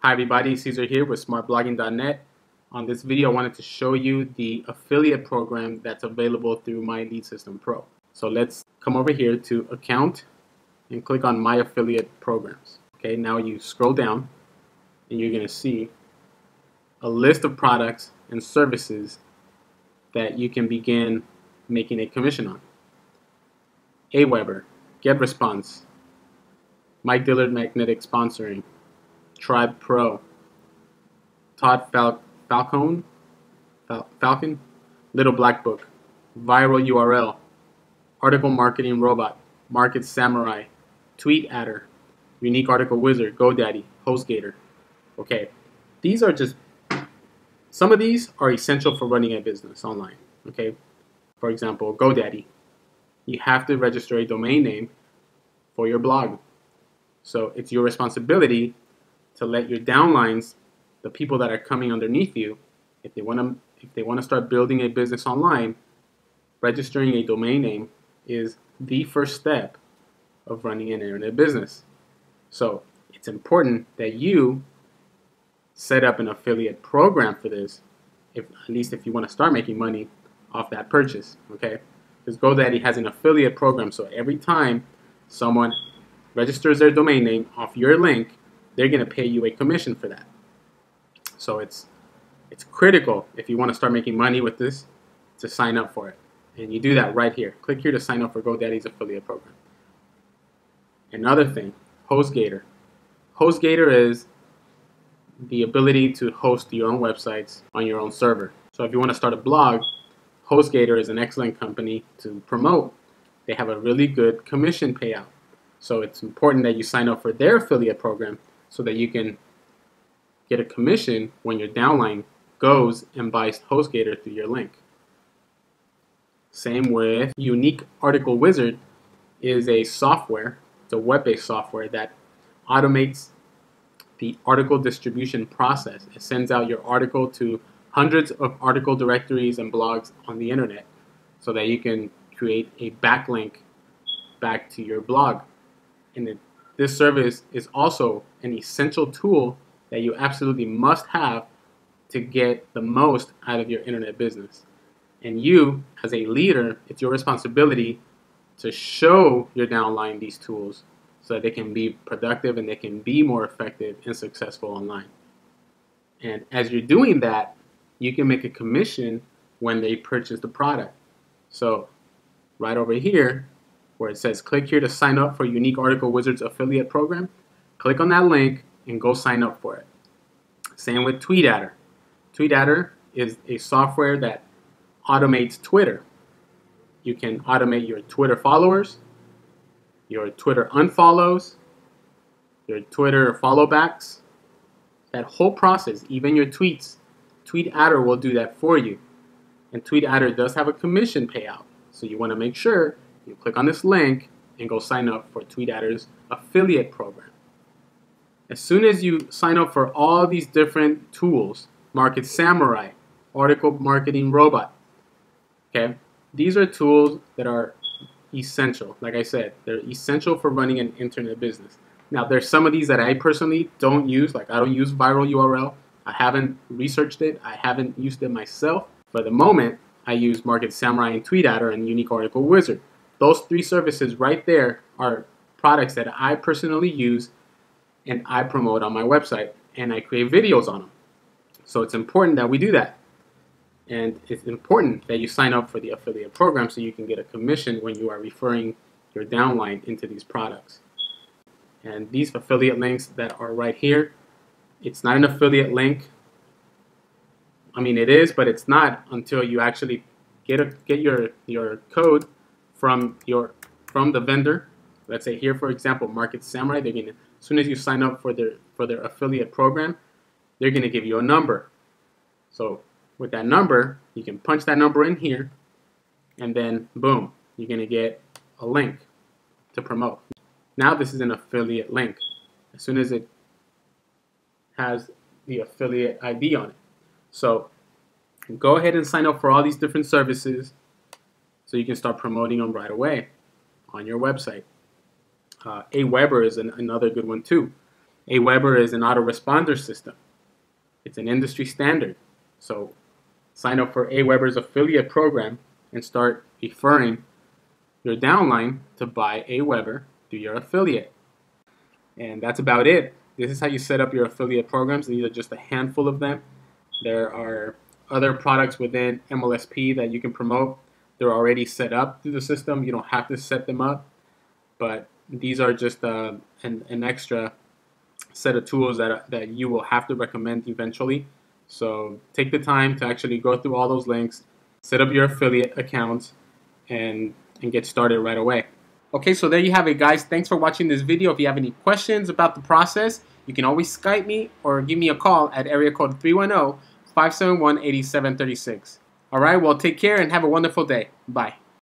Hi everybody, Cesar here with SmartBlogging.net. On this video I wanted to show you the affiliate program that's available through My Lead System Pro. So let's come over here to Account and click on My Affiliate Programs. Okay, now you scroll down and you're going to see a list of products and services that you can begin making a commission on. Aweber, GetResponse, Mike Dillard Magnetic Sponsoring, Tribe Pro, Todd Falcone, Little Black Book, Viral URL, Article Marketing Robot, Market Samurai, Tweet Adder, Unique Article Wizard, GoDaddy, HostGator. Okay, these are just some of these are essential for running a business online. Okay, for example, GoDaddy. You have to register a domain name for your blog, so it's your responsibility to let your downlines, the people that are coming underneath you, if they want to start building a business online, registering a domain name is the first step of running an internet business. So it's important that you set up an affiliate program for this, at least if you want to start making money off that purchase, okay? Because GoDaddy has an affiliate program, so every time someone registers their domain name off your link, they're going to pay you a commission for that. So it's critical, if you want to start making money with this, to sign up for it. And you do that right here. Click here to sign up for GoDaddy's affiliate program. Another thing, HostGator. HostGator is the ability to host your own websites on your own server. So if you want to start a blog, HostGator is an excellent company to promote. They have a really good commission payout. So it's important that you sign up for their affiliate program so that you can get a commission when your downline goes and buys HostGator through your link. Same with Unique Article Wizard is a software, it's a web-based software that automates the article distribution process. It sends out your article to hundreds of article directories and blogs on the internet so that you can create a backlink back to your blog. And this service is also an essential tool that you absolutely must have to get the most out of your internet business. And you, as a leader, it's your responsibility to show your downline these tools so that they can be productive and they can be more effective and successful online. And as you're doing that, you can make a commission when they purchase the product. So right over here, where it says click here to sign up for Unique Article Wizard's affiliate program, click on that link and go sign up for it. Same with Tweet Adder. Tweet Adder is a software that automates Twitter. You can automate your Twitter followers, your Twitter unfollows, your Twitter followbacks, that whole process, even your tweets. Tweet Adder will do that for you. And Tweet Adder does have a commission payout, so you want to make sure you click on this link and go sign up for Tweet Adder's affiliate program. As soon as you sign up for all these different tools, Market Samurai, Article Marketing Robot, okay, these are tools that are essential. Like I said, they're essential for running an internet business. Now, there's some of these that I personally don't use, like I don't use Viral URL. I haven't researched it. I haven't used it myself. For the moment, I use Market Samurai and Tweet Adder and Unique Article Wizard. Those three services right there are products that I personally use and I promote on my website, and I create videos on them. So it's important that we do that. And it's important that you sign up for the affiliate program so you can get a commission when you are referring your downline into these products. And these affiliate links that are right here, it's not an affiliate link. I mean, it is, but it's not until you actually get your code from the vendor. Let's say here, for example, Market Samurai, they're gonna, as soon as you sign up for their affiliate program, they're going to give you a number. So with that number, you can punch that number in here, and then boom, you're going to get a link to promote. Now this is an affiliate link. As soon as it has the affiliate ID on it. So go ahead and sign up for all these different services so you can start promoting them right away on your website. Aweber is another good one too. Aweber is an autoresponder system. It's an industry standard. So sign up for Aweber's affiliate program and start referring your downline to buy Aweber through your affiliate. And that's about it. This is how you set up your affiliate programs. These are just a handful of them. There are other products within MLSP that you can promote. They're already set up through the system. You don't have to set them up, but these are just an extra set of tools that you will have to recommend eventually. So take the time to actually go through all those links, set up your affiliate accounts, and get started right away. Okay, so there you have it, guys. Thanks for watching this video. If you have any questions about the process, you can always Skype me or give me a call at area code 310-571-8736. All right, well, take care and have a wonderful day. Bye.